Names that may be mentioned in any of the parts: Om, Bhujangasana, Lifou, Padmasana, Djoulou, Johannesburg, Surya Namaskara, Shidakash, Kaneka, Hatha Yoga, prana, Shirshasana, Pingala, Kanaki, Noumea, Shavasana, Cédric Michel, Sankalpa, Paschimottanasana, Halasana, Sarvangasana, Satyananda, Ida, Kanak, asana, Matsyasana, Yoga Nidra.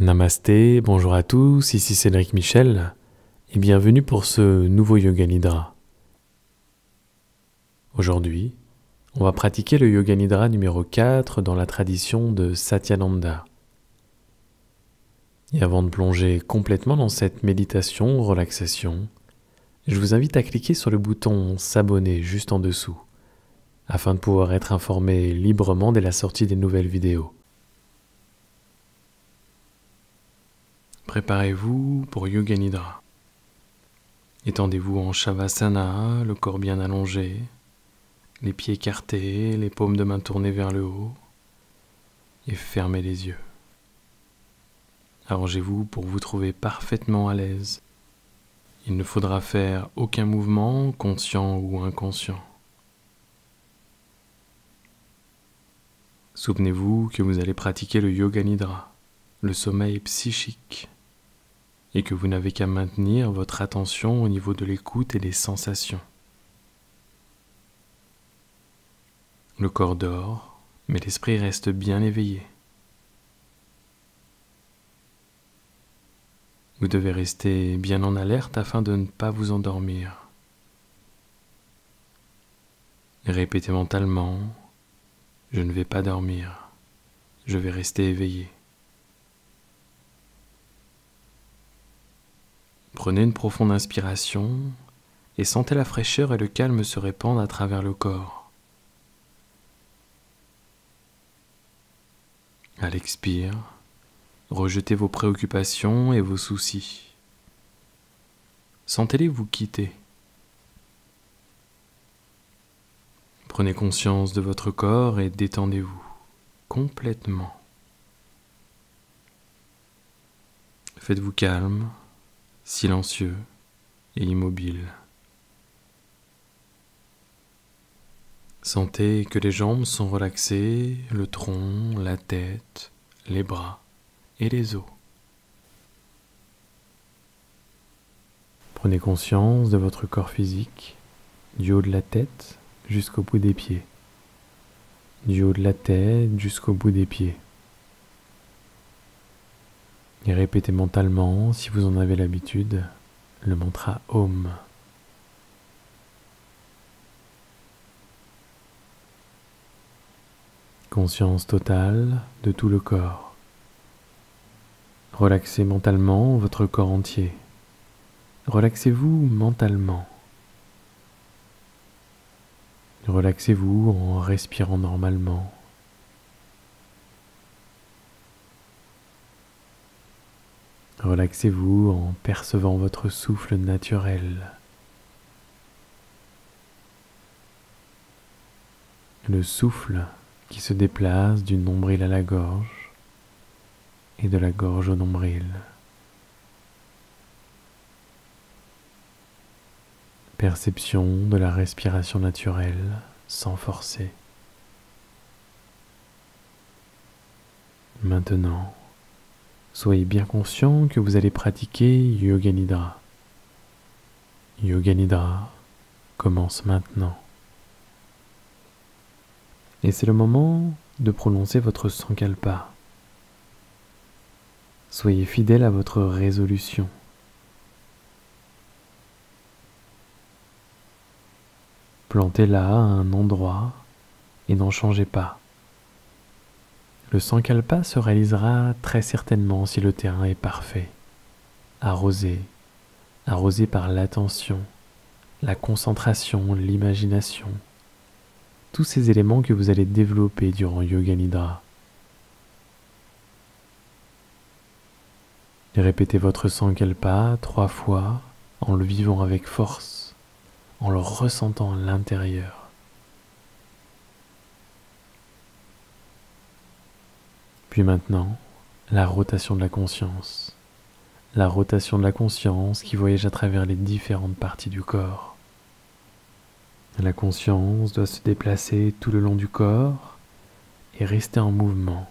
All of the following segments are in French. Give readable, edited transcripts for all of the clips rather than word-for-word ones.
Namasté, bonjour à tous, ici Cédric Michel et bienvenue pour ce nouveau Yoga Nidra. Aujourd'hui, on va pratiquer le Yoga Nidra numéro 4 dans la tradition de Satyananda. Et avant de plonger complètement dans cette méditation ou relaxation, je vous invite à cliquer sur le bouton s'abonner juste en dessous afin de pouvoir être informé librement dès la sortie des nouvelles vidéos. Préparez-vous pour Yoga Nidra. Étendez-vous en Shavasana, le corps bien allongé, les pieds écartés, les paumes de main tournées vers le haut et fermez les yeux. Arrangez-vous pour vous trouver parfaitement à l'aise. Il ne faudra faire aucun mouvement, conscient ou inconscient. Souvenez-vous que vous allez pratiquer le Yoga Nidra, le sommeil psychique, et que vous n'avez qu'à maintenir votre attention au niveau de l'écoute et des sensations. Le corps dort, mais l'esprit reste bien éveillé. Vous devez rester bien en alerte afin de ne pas vous endormir. Répétez mentalement, je ne vais pas dormir, je vais rester éveillé. Prenez une profonde inspiration et sentez la fraîcheur et le calme se répandre à travers le corps. À l'expire, rejetez vos préoccupations et vos soucis. Sentez-les vous quitter. Prenez conscience de votre corps et détendez-vous complètement. Faites-vous calme, silencieux et immobile. Sentez que les jambes sont relaxées, le tronc, la tête, les bras et les os. Prenez conscience de votre corps physique, du haut de la tête jusqu'au bout des pieds. Du haut de la tête jusqu'au bout des pieds. Et répétez mentalement, si vous en avez l'habitude, le mantra Om. Conscience totale de tout le corps. Relaxez mentalement votre corps entier. Relaxez-vous mentalement. Relaxez-vous en respirant normalement. Relaxez-vous en percevant votre souffle naturel. Le souffle qui se déplace du nombril à la gorge et de la gorge au nombril. Perception de la respiration naturelle sans forcer. Maintenant, soyez bien conscient que vous allez pratiquer Yoga Nidra. Yoga Nidra commence maintenant. Et c'est le moment de prononcer votre Sankalpa. Soyez fidèle à votre résolution. Plantez-la à un endroit et n'en changez pas. Le Sankalpa se réalisera très certainement si le terrain est parfait, arrosé par l'attention, la concentration, l'imagination, tous ces éléments que vous allez développer durant Yoga Nidra. Et répétez votre Sankalpa 3 fois en le vivant avec force, en le ressentant à l'intérieur. Puis maintenant, la rotation de la conscience. La rotation de la conscience qui voyage à travers les différentes parties du corps. La conscience doit se déplacer tout le long du corps et rester en mouvement.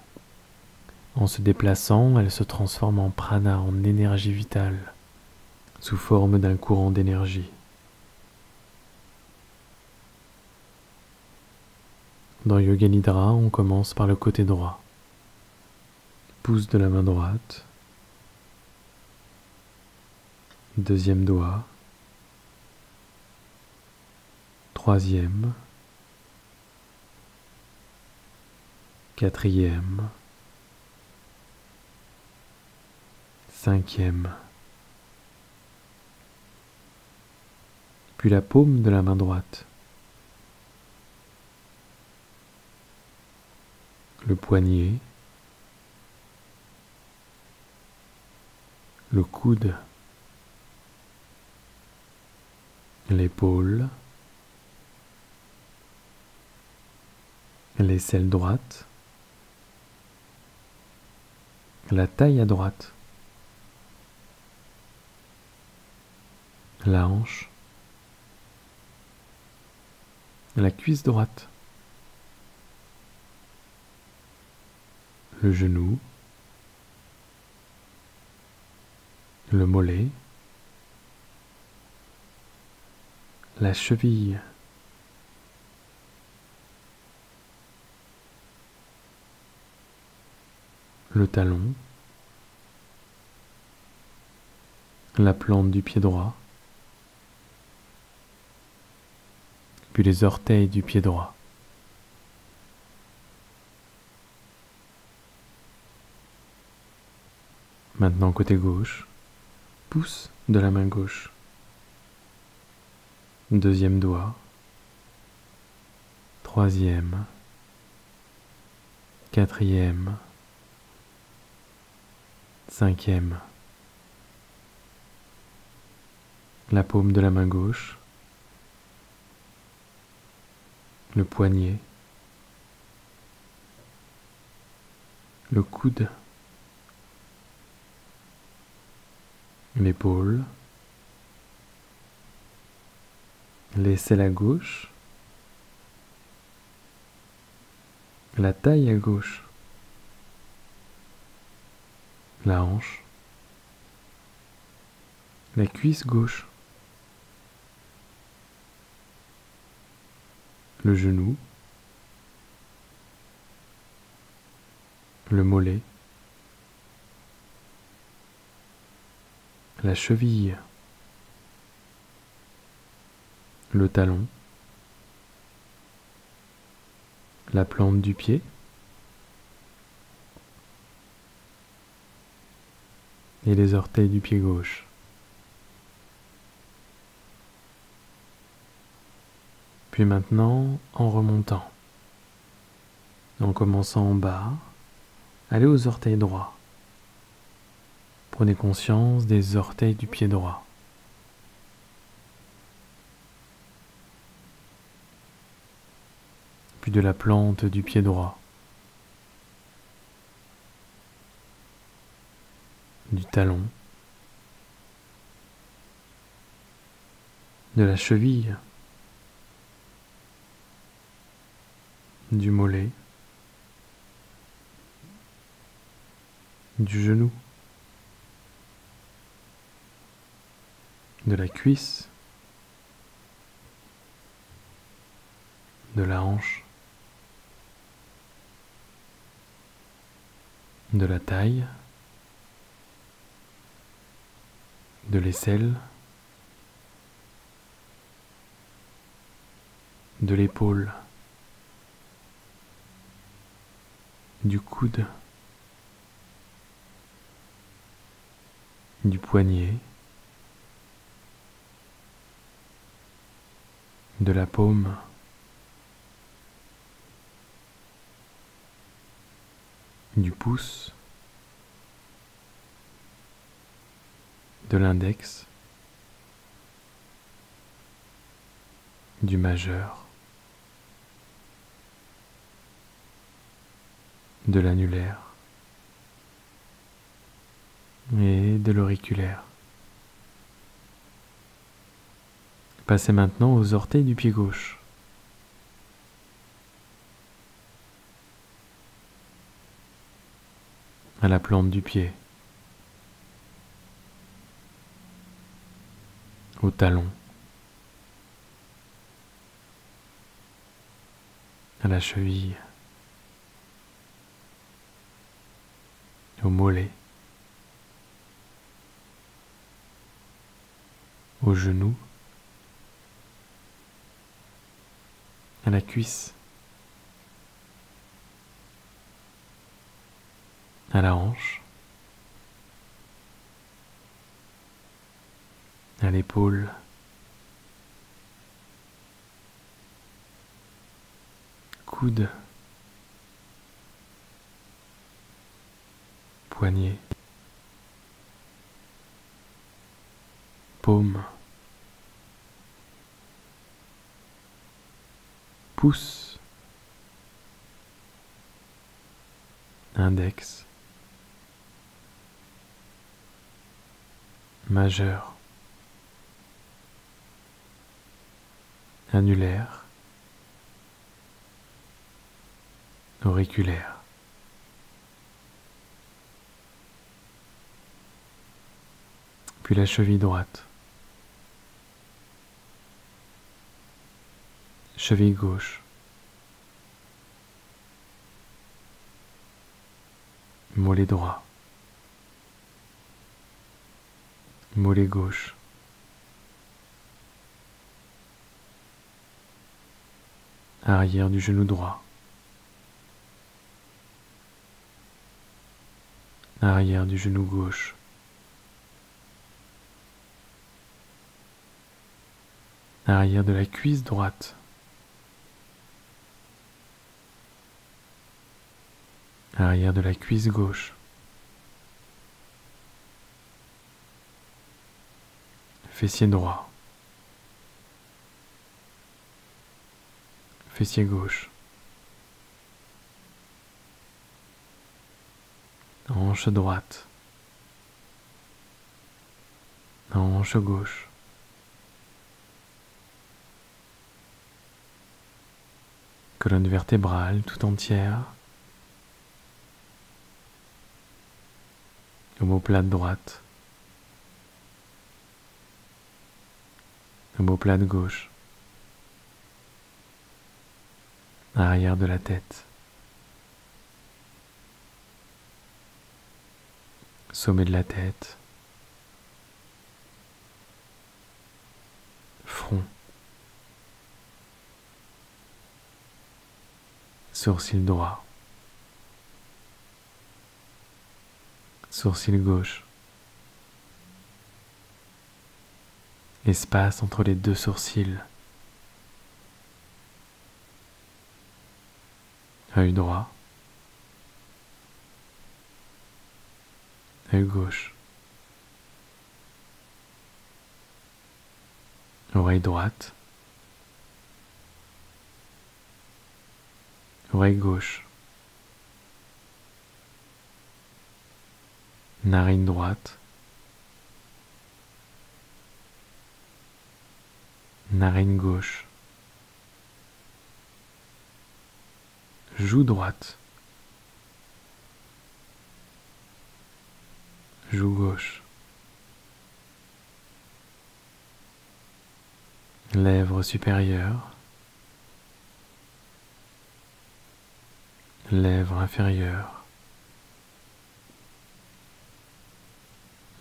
En se déplaçant, elle se transforme en prana, en énergie vitale, sous forme d'un courant d'énergie. Dans Yoga Nidra, on commence par le côté droit. Pouce de la main droite, deuxième doigt, troisième, quatrième, cinquième, puis la paume de la main droite, le poignet, le coude, l'épaule, l'aisselle droite, la taille à droite, la hanche, la cuisse droite, le genou, le mollet, la cheville, le talon, la plante du pied droit, puis les orteils du pied droit. Maintenant côté gauche, pouce de la main gauche, deuxième doigt, troisième, quatrième, cinquième, la paume de la main gauche, le poignet, le coude, l'épaule, l'aisselle à gauche, la taille à gauche, la hanche, la cuisse gauche, le genou, le mollet, la cheville, le talon, la plante du pied, et les orteils du pied gauche. Puis maintenant, en remontant, en commençant en bas, allez aux orteils droits. Prenez conscience des orteils du pied droit. Puis de la plante du pied droit. Du talon. De la cheville. Du mollet, du genou, de la cuisse, de la hanche, de la taille, de l'aisselle, de l'épaule, du coude, du poignet, de la paume, du pouce, de l'index, du majeur, de l'annulaire et de l'auriculaire. Passez maintenant aux orteils du pied gauche. À la plante du pied. Au talon. À la cheville. Au mollet, aux genoux, à la cuisse, à la hanche, à l'épaule, coude, poignet, paume, pouce, index, majeur, annulaire, auriculaire. Puis la cheville droite, cheville gauche, mollet droit, mollet gauche, arrière du genou droit, arrière du genou gauche, arrière de la cuisse droite, arrière de la cuisse gauche, fessier droit, fessier gauche, hanche droite, hanche gauche, colonne vertébrale tout entière, omoplate droite, omoplate gauche, arrière de la tête, sommet de la tête, front, sourcil droit, sourcil gauche, espace entre les deux sourcils, œil droit, œil gauche, oreille droite, oreille gauche, narine droite, narine gauche, joue droite, joue gauche, lèvres supérieures, lèvres inférieures,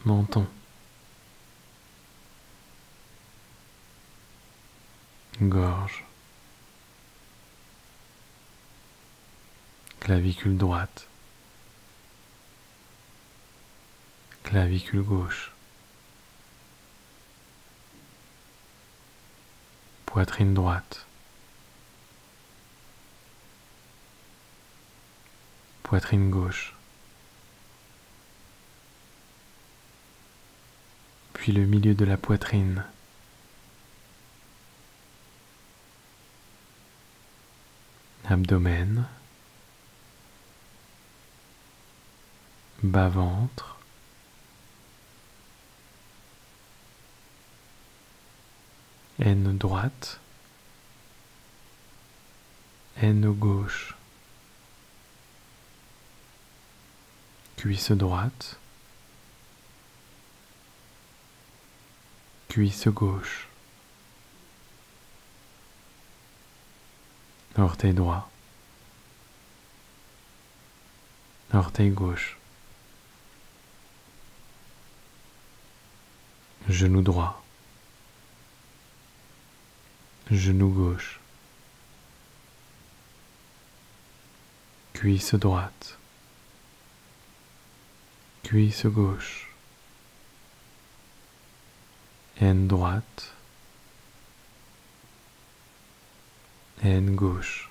menton, gorge, clavicule droite, clavicule gauche, poitrine droite, poitrine gauche, puis le milieu de la poitrine, abdomen, bas-ventre, aine droite, aine gauche, cuisse droite, cuisse gauche, orteil droit, orteil gauche, genou droit, genou gauche, cuisse droite, cuisse gauche, aine droite, aine gauche,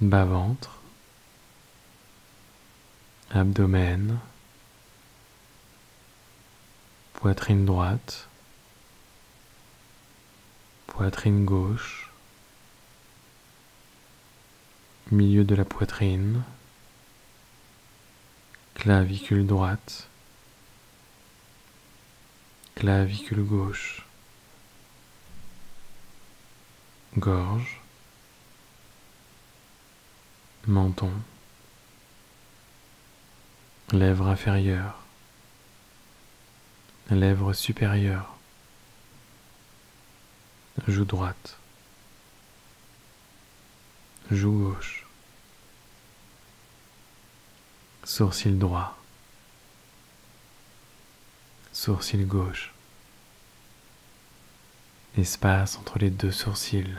bas-ventre, abdomen, poitrine droite, poitrine gauche, milieu de la poitrine, clavicule droite, clavicule gauche, gorge, menton, lèvre inférieure, lèvre supérieure, joue droite, joue gauche, sourcil droit, sourcil gauche, espace entre les deux sourcils,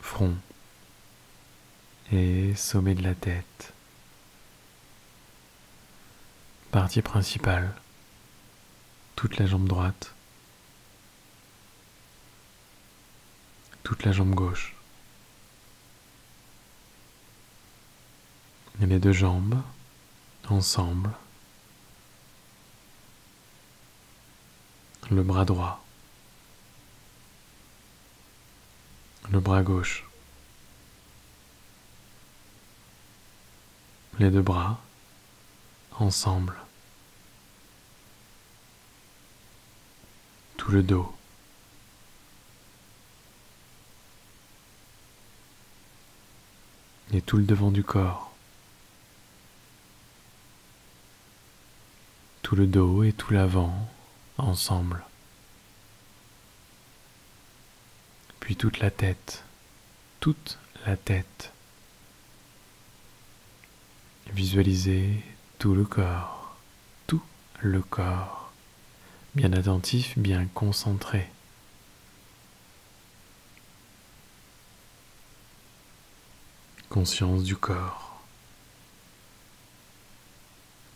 front et sommet de la tête. Partie principale, toute la jambe droite, toute la jambe gauche, et les deux jambes ensemble, le bras droit, le bras gauche, les deux bras ensemble, tout le dos, et tout le devant du corps, tout le dos et tout l'avant ensemble, puis toute la tête, visualisez tout le corps, bien attentif, bien concentré. Conscience du corps.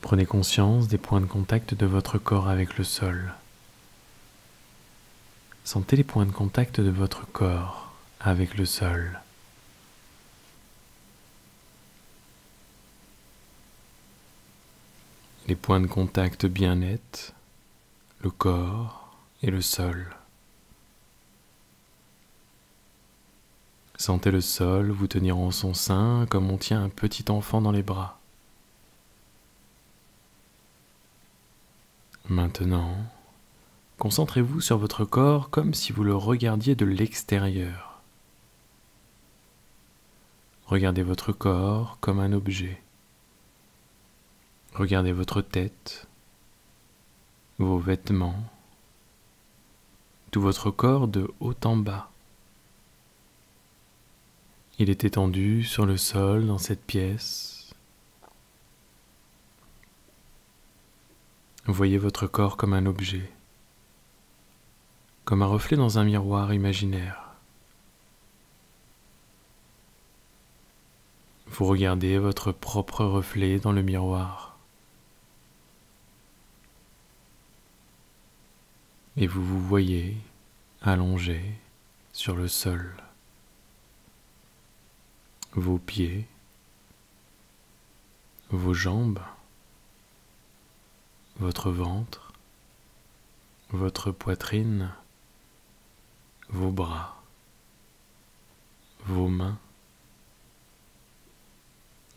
Prenez conscience des points de contact de votre corps avec le sol. Sentez les points de contact de votre corps avec le sol. Les points de contact bien nets, le corps et le sol. Sentez le sol vous tenir en son sein comme on tient un petit enfant dans les bras. Maintenant, concentrez-vous sur votre corps comme si vous le regardiez de l'extérieur. Regardez votre corps comme un objet. Regardez votre tête, vos vêtements, tout votre corps de haut en bas. Il est étendu sur le sol dans cette pièce. Voyez votre corps comme un objet, comme un reflet dans un miroir imaginaire. Vous regardez votre propre reflet dans le miroir. Et vous vous voyez allongé sur le sol, vos pieds, vos jambes, votre ventre, votre poitrine, vos bras, vos mains,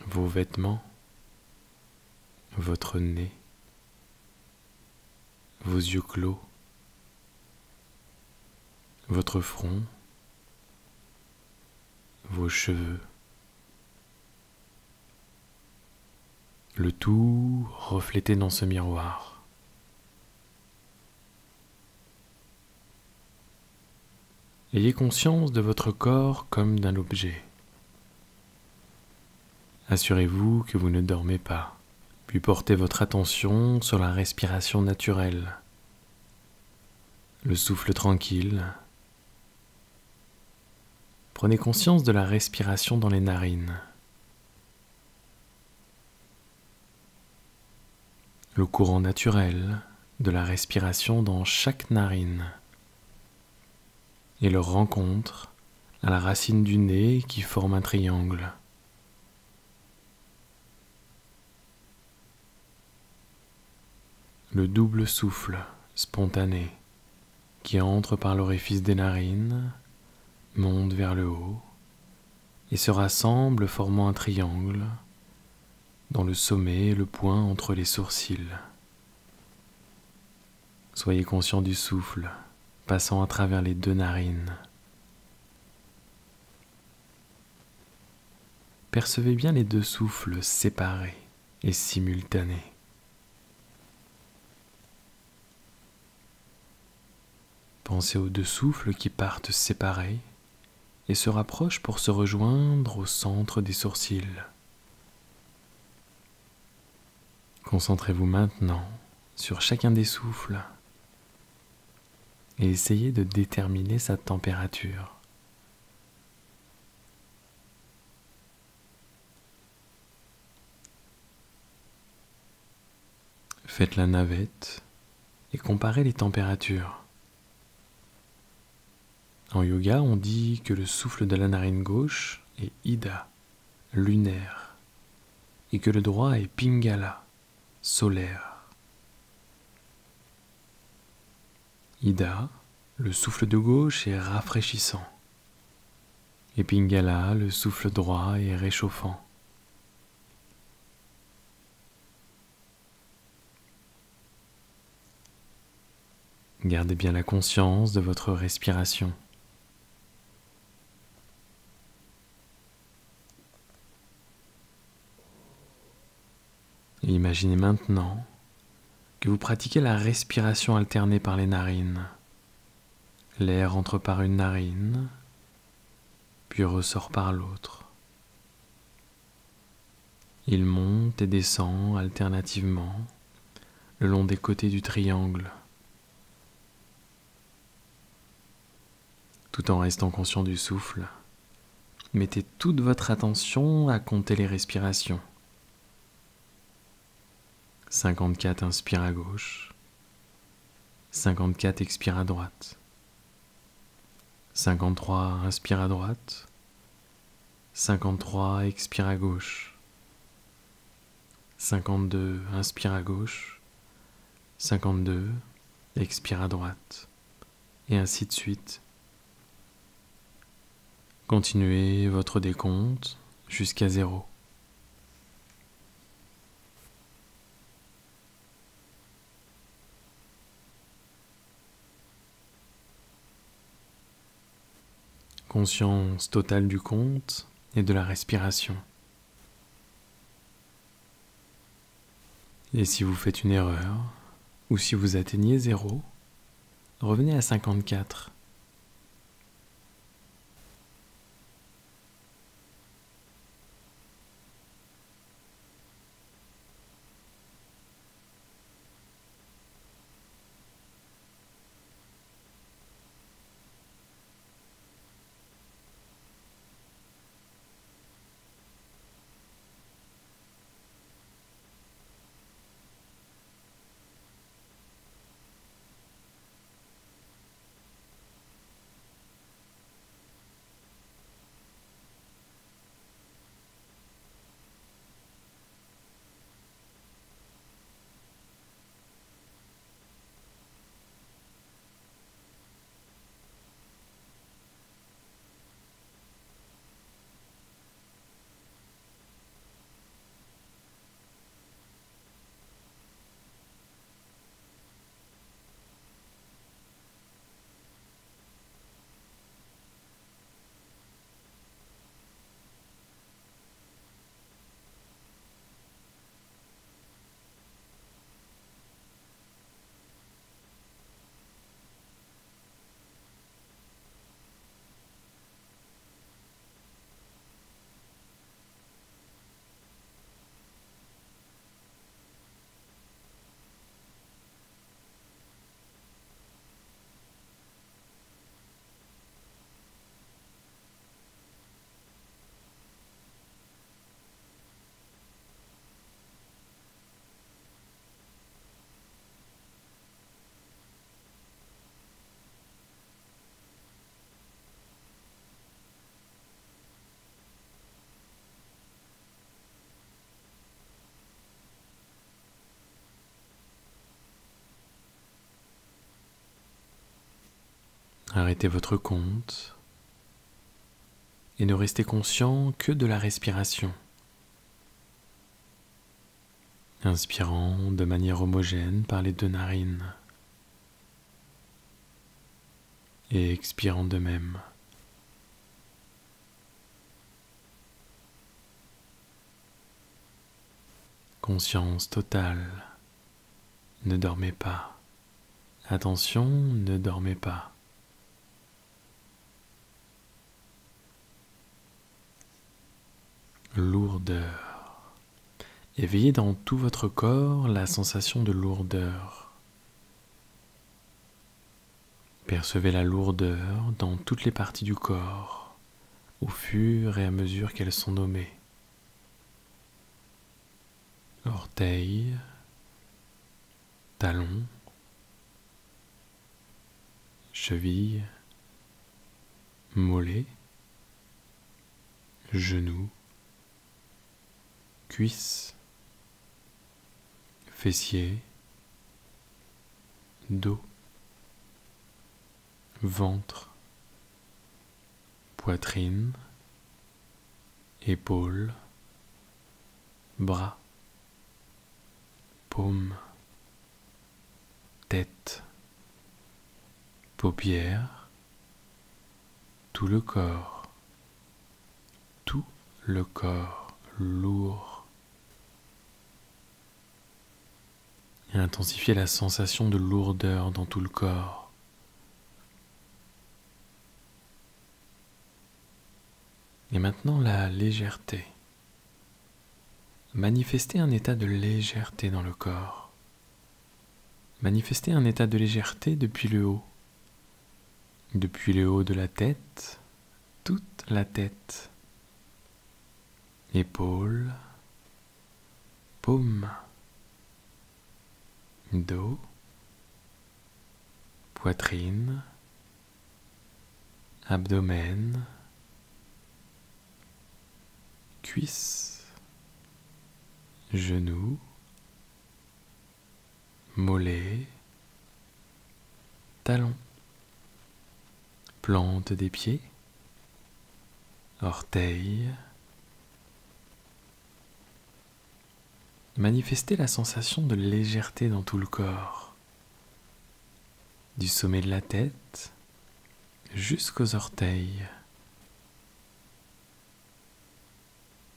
vos vêtements, votre nez, vos yeux clos, votre front, vos cheveux, le tout reflété dans ce miroir. Ayez conscience de votre corps comme d'un objet. Assurez-vous que vous ne dormez pas, puis portez votre attention sur la respiration naturelle. le souffle tranquille. Prenez conscience de la respiration dans les narines. Le courant naturel de la respiration dans chaque narine et leur rencontre à la racine du nez qui forme un triangle. Le double souffle spontané qui entre par l'orifice des narines, monte vers le haut et se rassemble formant un triangle dans le sommet et le point entre les sourcils. Soyez conscient du souffle passant à travers les deux narines. Percevez bien les deux souffles séparés et simultanés. Pensez aux deux souffles qui partent séparés et se rapprochent pour se rejoindre au centre des sourcils. Concentrez-vous maintenant sur chacun des souffles et essayez de déterminer sa température. Faites la navette et comparez les températures. En yoga, on dit que le souffle de la narine gauche est Ida, lunaire, et que le droit est Pingala, solaire. Ida, le souffle de gauche est rafraîchissant. Et Pingala, le souffle droit est réchauffant. Gardez bien la conscience de votre respiration. Et imaginez maintenant que vous pratiquez la respiration alternée par les narines. L'air entre par une narine, puis ressort par l'autre. Il monte et descend alternativement le long des côtés du triangle, tout en restant conscient du souffle. Mettez toute votre attention à compter les respirations. 54 inspire à gauche, 54 expire à droite, 53 inspire à droite, 53 expire à gauche, 52 inspire à gauche, 52 expire à droite, et ainsi de suite. Continuez votre décompte jusqu'à 0. Conscience totale du compte et de la respiration. Et si vous faites une erreur, ou si vous atteignez 0, revenez à 54. Arrêtez votre compte et ne restez conscient que de la respiration, inspirant de manière homogène par les deux narines et expirant de même. Conscience totale, ne dormez pas. Attention, ne dormez pas. Lourdeur. Éveillez dans tout votre corps la sensation de lourdeur. Percevez la lourdeur dans toutes les parties du corps, au fur et à mesure qu'elles sont nommées. Orteils, talons, chevilles, mollets, genoux, cuisses, fessiers, dos, ventre, poitrine, épaules, bras, paume, tête, paupières, tout le corps, lourd. Et intensifiez la sensation de lourdeur dans tout le corps. Et maintenant la légèreté. Manifestez un état de légèreté dans le corps. Manifestez un état de légèreté depuis le haut. Depuis le haut de la tête, toute la tête. Épaules, paumes, dos, poitrine, abdomen, cuisses, genoux, mollets, talons, plante des pieds, orteils. Manifestez la sensation de légèreté dans tout le corps, du sommet de la tête jusqu'aux orteils.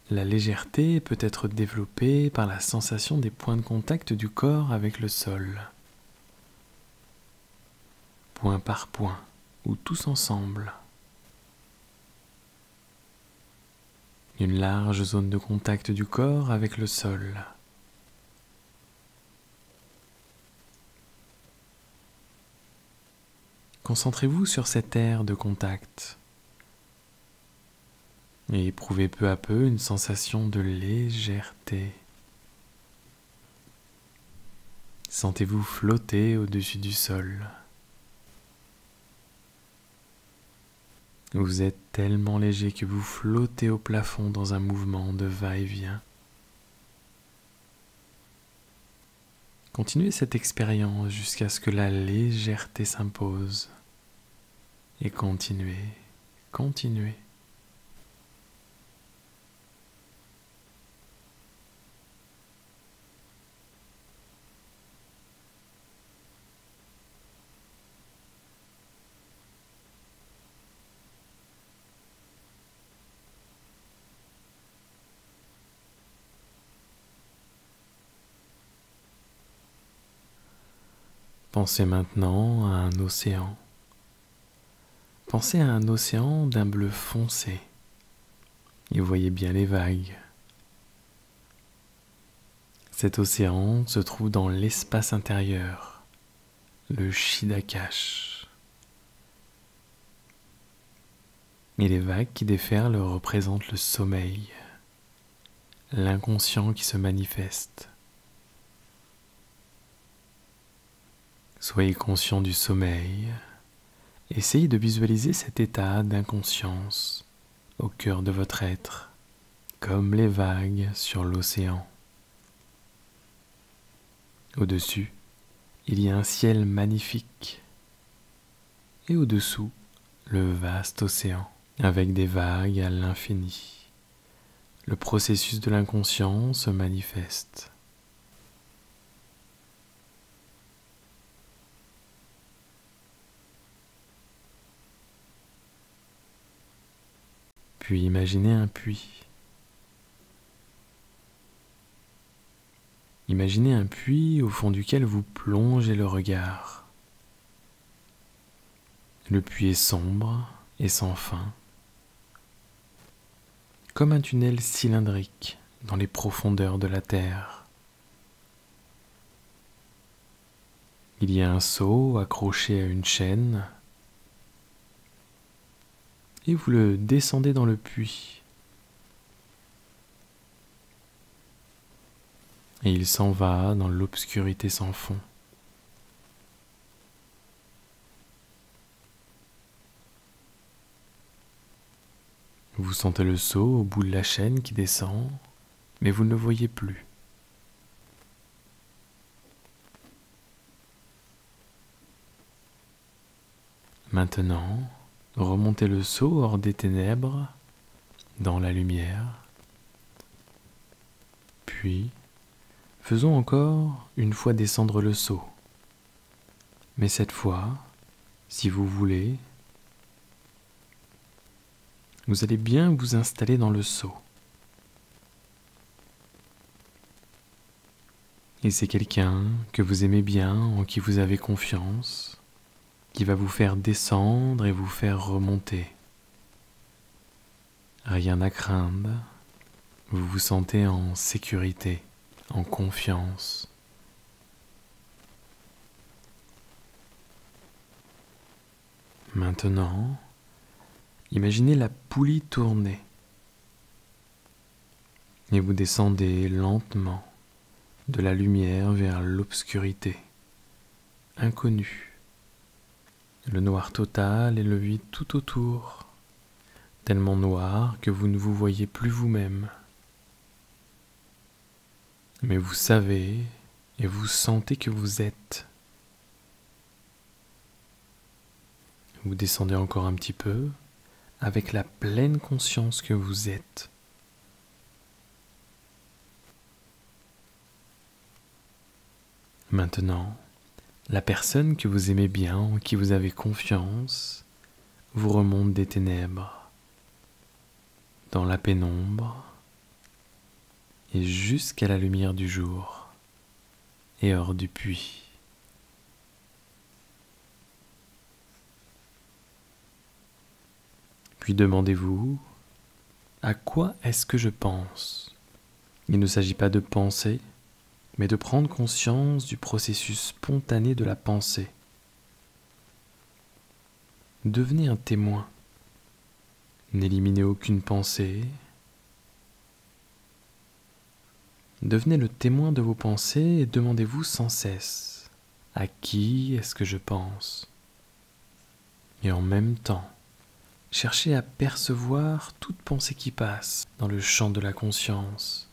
La légèreté peut être développée par la sensation des points de contact du corps avec le sol. Point par point, ou tous ensemble. Une large zone de contact du corps avec le sol. Concentrez-vous sur cette aire de contact. Et éprouvez peu à peu une sensation de légèreté. Sentez-vous flotter au-dessus du sol. Vous êtes tellement léger que vous flottez au plafond dans un mouvement de va-et-vient. Continuez cette expérience jusqu'à ce que la légèreté s'impose. Et continuez, continuez. Pensez maintenant à un océan. Pensez à un océan d'un bleu foncé et voyez bien les vagues. Cet océan se trouve dans l'espace intérieur, le Shidakash. Et les vagues qui déferlent représentent le sommeil, l'inconscient qui se manifeste. Soyez conscient du sommeil, essayez de visualiser cet état d'inconscience au cœur de votre être, comme les vagues sur l'océan. Au-dessus, il y a un ciel magnifique et au-dessous, le vaste océan, avec des vagues à l'infini. Le processus de l'inconscient se manifeste. Puis imaginez un puits. Imaginez un puits au fond duquel vous plongez le regard. Le puits est sombre et sans fin, comme un tunnel cylindrique dans les profondeurs de la terre. Il y a un seau accroché à une chaîne, et vous le descendez dans le puits. Et il s'en va dans l'obscurité sans fond. Vous sentez le seau au bout de la chaîne qui descend, mais vous ne le voyez plus. Maintenant, remontez le seau hors des ténèbres, dans la lumière. Puis, faisons encore une fois descendre le seau. Mais cette fois, si vous voulez, vous allez bien vous installer dans le seau. Et c'est quelqu'un que vous aimez bien, en qui vous avez confiance, qui va vous faire descendre et vous faire remonter. Rien à craindre, vous vous sentez en sécurité, en confiance. Maintenant, imaginez la poulie tourner et vous descendez lentement de la lumière vers l'obscurité, inconnue. Le noir total et le vide tout autour, tellement noir que vous ne vous voyez plus vous-même. Mais vous savez et vous sentez que vous êtes. Vous descendez encore un petit peu avec la pleine conscience que vous êtes. Maintenant, la personne que vous aimez bien, en qui vous avez confiance, vous remonte des ténèbres, dans la pénombre, et jusqu'à la lumière du jour, et hors du puits. Puis demandez-vous, à quoi est-ce que je pense? Il ne s'agit pas de penser, mais de prendre conscience du processus spontané de la pensée. Devenez un témoin. N'éliminez aucune pensée. Devenez le témoin de vos pensées et demandez-vous sans cesse, à qui est-ce que je pense? Et en même temps, cherchez à percevoir toute pensée qui passe dans le champ de la conscience.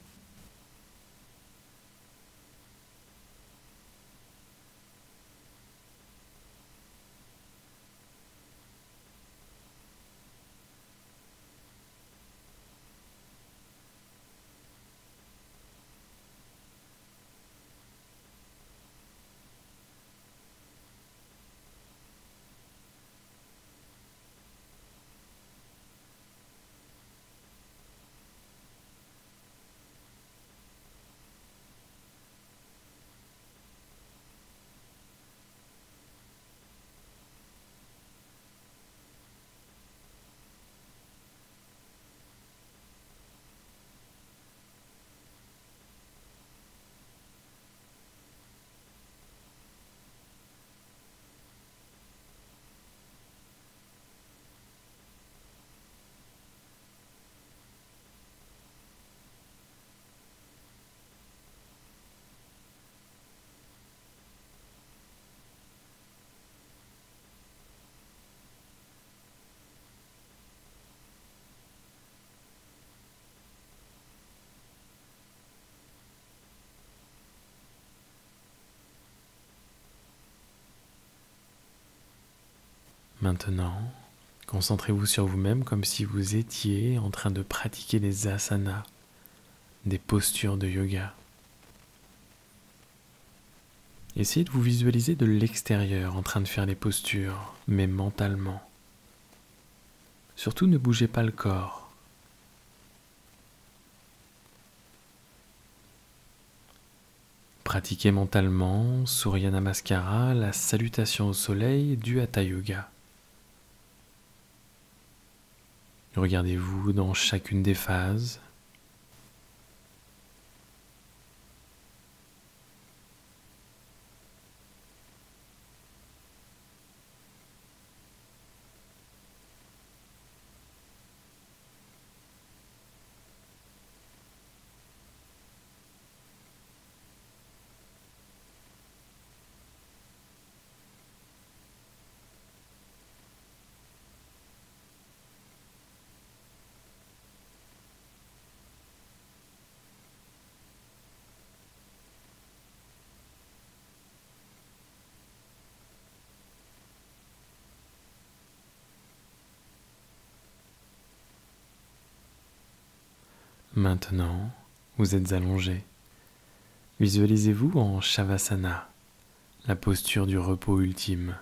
Maintenant, concentrez-vous sur vous-même comme si vous étiez en train de pratiquer des asanas, des postures de yoga. Essayez de vous visualiser de l'extérieur en train de faire les postures, mais mentalement. Surtout ne bougez pas le corps. Pratiquez mentalement Surya Namaskara, la salutation au soleil du Hatha Yoga. Regardez-vous dans chacune des phases. Maintenant, vous êtes allongé. Visualisez-vous en Shavasana, la posture du repos ultime.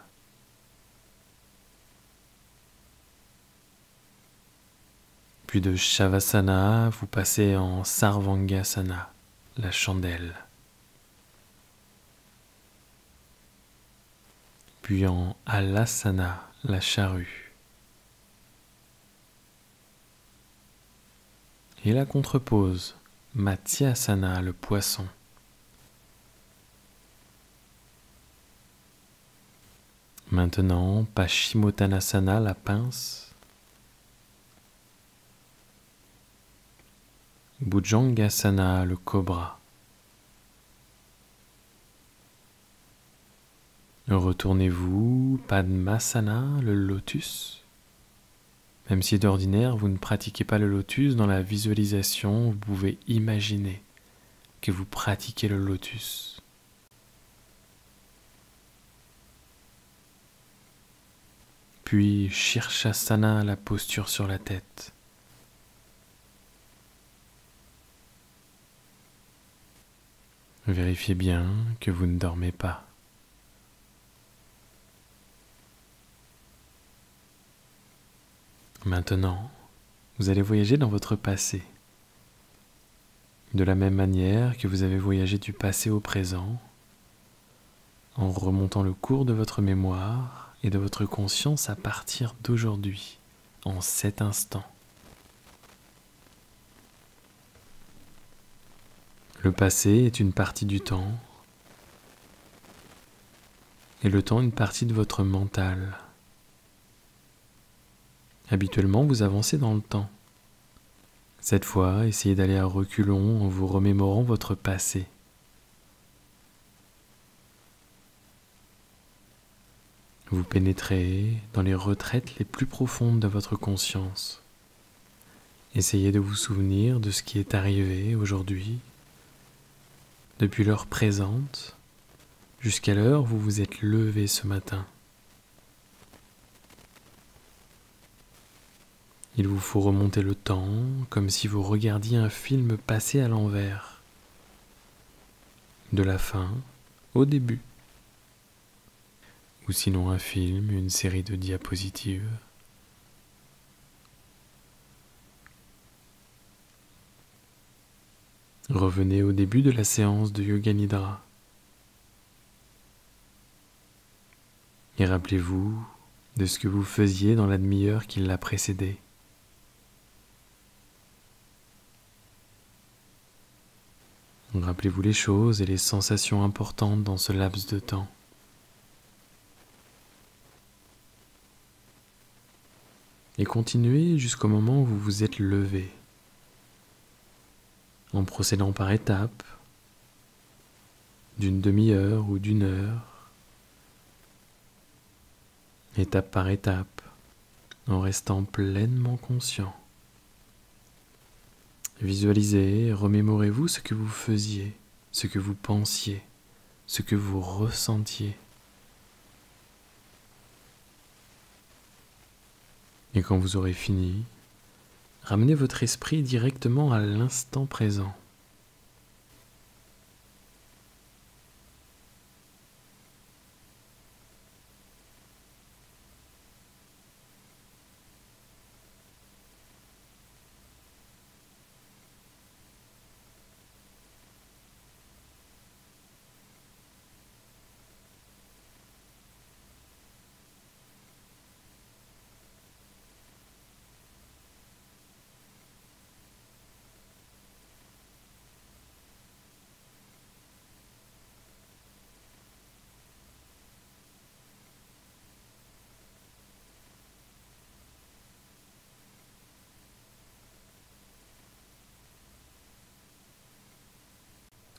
Puis de Shavasana, vous passez en Sarvangasana, la chandelle. Puis en Halasana, la charrue. Et la contre-pose, Matsyasana, le poisson. Maintenant, Paschimottanasana, la pince. Bhujangasana, le cobra. Retournez-vous, Padmasana, le lotus. Même si d'ordinaire vous ne pratiquez pas le lotus, dans la visualisation, vous pouvez imaginer que vous pratiquez le lotus. Puis Shirshasana, la posture sur la tête. Vérifiez bien que vous ne dormez pas. Maintenant, vous allez voyager dans votre passé. De la même manière que vous avez voyagé du passé au présent, en remontant le cours de votre mémoire et de votre conscience à partir d'aujourd'hui, en cet instant. Le passé est une partie du temps, et le temps une partie de votre mental. Habituellement, vous avancez dans le temps. Cette fois, essayez d'aller à reculons en vous remémorant votre passé. Vous pénétrez dans les retraites les plus profondes de votre conscience. Essayez de vous souvenir de ce qui est arrivé aujourd'hui, depuis l'heure présente, jusqu'à l'heure où vous vous êtes levé ce matin. Il vous faut remonter le temps comme si vous regardiez un film passé à l'envers, de la fin au début, ou sinon un film, une série de diapositives. Revenez au début de la séance de Yoga Nidra et rappelez-vous de ce que vous faisiez dans la demi-heure qui l'a précédée. Rappelez-vous les choses et les sensations importantes dans ce laps de temps. Et continuez jusqu'au moment où vous vous êtes levé, en procédant par étapes, d'une demi-heure ou d'une heure, étape par étape, en restant pleinement conscient. Visualisez, remémorez-vous ce que vous faisiez, ce que vous pensiez, ce que vous ressentiez. Et quand vous aurez fini, ramenez votre esprit directement à l'instant présent.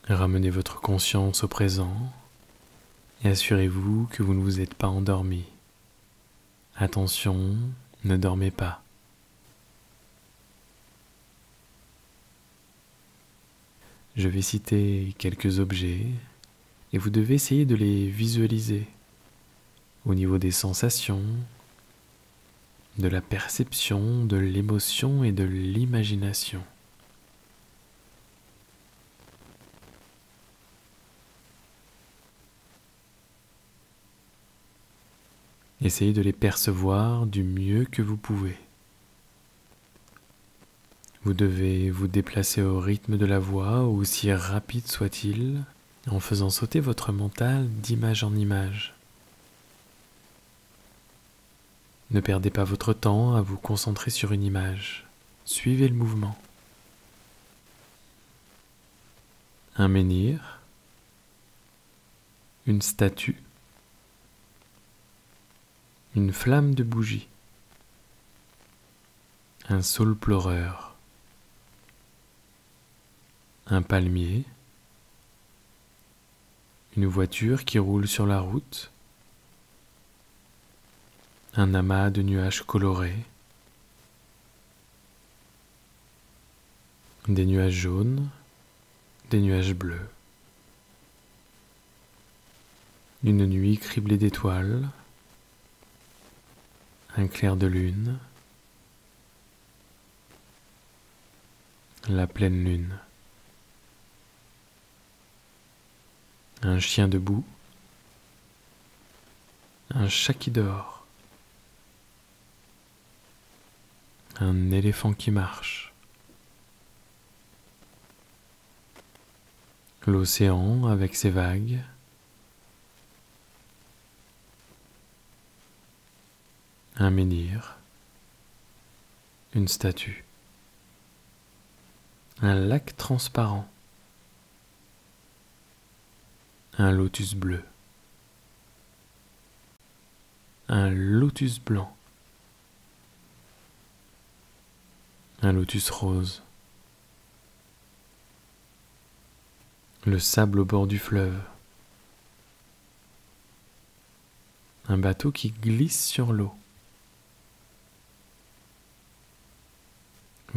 Ramenez votre conscience au présent et assurez-vous que vous ne vous êtes pas endormi. Attention, ne dormez pas. Je vais citer quelques objets et vous devez essayer de les visualiser au niveau des sensations, de la perception, de l'émotion et de l'imagination. Essayez de les percevoir du mieux que vous pouvez. Vous devez vous déplacer au rythme de la voix, aussi rapide soit-il, en faisant sauter votre mental d'image en image. Ne perdez pas votre temps à vous concentrer sur une image. Suivez le mouvement. Un menhir, une statue, une flamme de bougie, un saule pleureur, un palmier, une voiture qui roule sur la route, un amas de nuages colorés, des nuages jaunes, des nuages bleus, une nuit criblée d'étoiles, un clair de lune, la pleine lune, un chien debout, un chat qui dort, un éléphant qui marche, l'océan avec ses vagues, un menhir, une statue, un lac transparent, un lotus bleu, un lotus blanc, un lotus rose, le sable au bord du fleuve, un bateau qui glisse sur l'eau.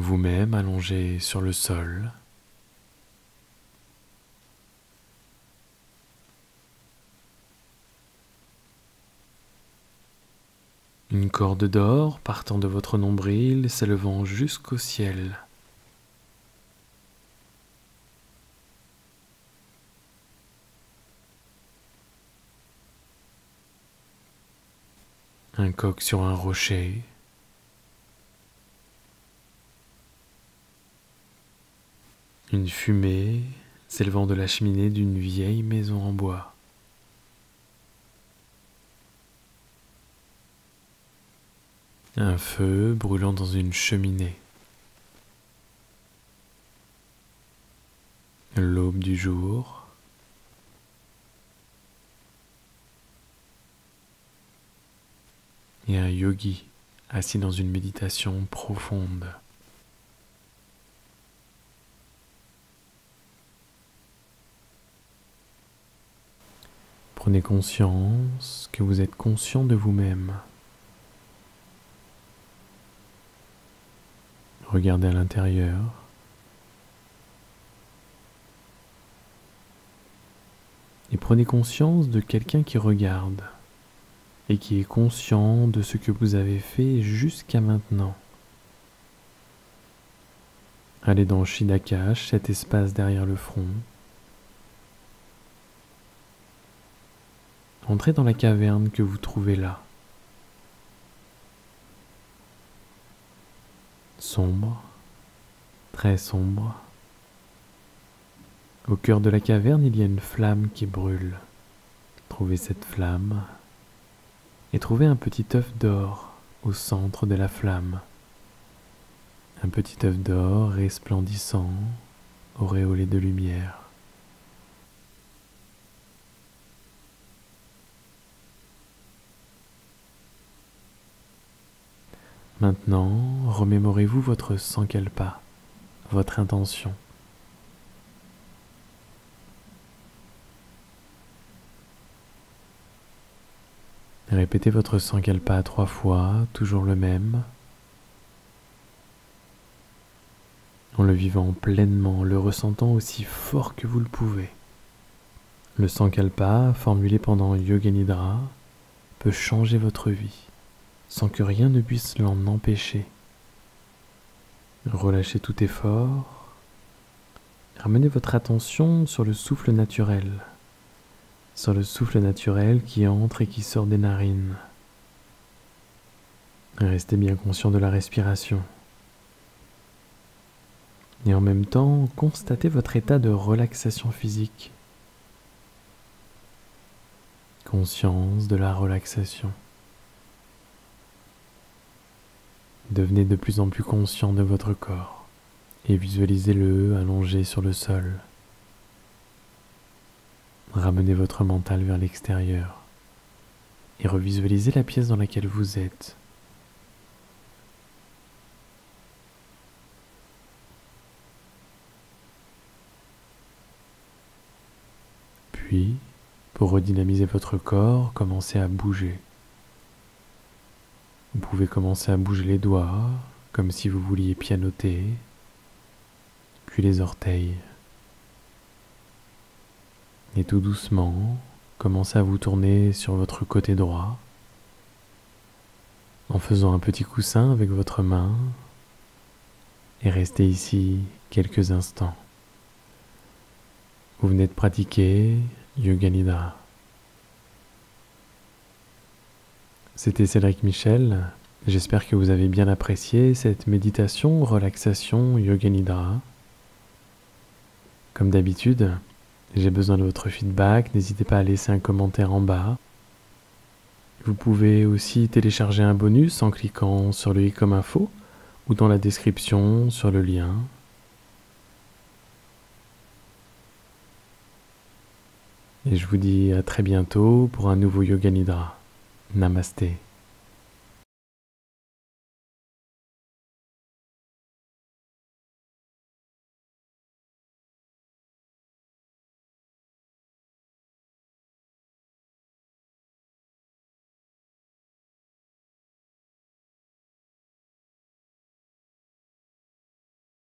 Vous-même allongé sur le sol, une corde d'or partant de votre nombril s'élevant jusqu'au ciel, un coq sur un rocher, une fumée s'élevant de la cheminée d'une vieille maison en bois. Un feu brûlant dans une cheminée. L'aube du jour. Et un yogi assis dans une méditation profonde. Prenez conscience que vous êtes conscient de vous-même. Regardez à l'intérieur. Et prenez conscience de quelqu'un qui regarde. et qui est conscient de ce que vous avez fait jusqu'à maintenant. Allez dans Shidakash, cet espace derrière le front. Entrez dans la caverne que vous trouvez là. Sombre, très sombre. Au cœur de la caverne, il y a une flamme qui brûle. Trouvez cette flamme et trouvez un petit œuf d'or au centre de la flamme. Un petit œuf d'or resplendissant, auréolé de lumière. Maintenant, remémorez-vous votre Sankalpa, votre intention. Répétez votre Sankalpa 3 fois, toujours le même, en le vivant pleinement, le ressentant aussi fort que vous le pouvez. Le Sankalpa, formulé pendant Yoga Nidra, peut changer votre vie, sans que rien ne puisse l'en empêcher. Relâchez tout effort, ramenez votre attention sur le souffle naturel, sur le souffle naturel qui entre et qui sort des narines. Restez bien conscient de la respiration. Et en même temps, constatez votre état de relaxation physique. Conscience de la relaxation. Devenez de plus en plus conscient de votre corps et visualisez-le allongé sur le sol. Ramenez votre mental vers l'extérieur et revisualisez la pièce dans laquelle vous êtes. Puis, pour redynamiser votre corps, commencez à bouger. Vous pouvez commencer à bouger les doigts, comme si vous vouliez pianoter, puis les orteils. Et tout doucement, commencez à vous tourner sur votre côté droit en faisant un petit coussin avec votre main et restez ici quelques instants. Vous venez de pratiquer Yoga Nidra. C'était Cédric Michel, j'espère que vous avez bien apprécié cette méditation, relaxation, Yoga Nidra. Comme d'habitude, j'ai besoin de votre feedback, n'hésitez pas à laisser un commentaire en bas. Vous pouvez aussi télécharger un bonus en cliquant sur le i comme info ou dans la description sur le lien. Et je vous dis à très bientôt pour un nouveau Yoga Nidra. Namasté.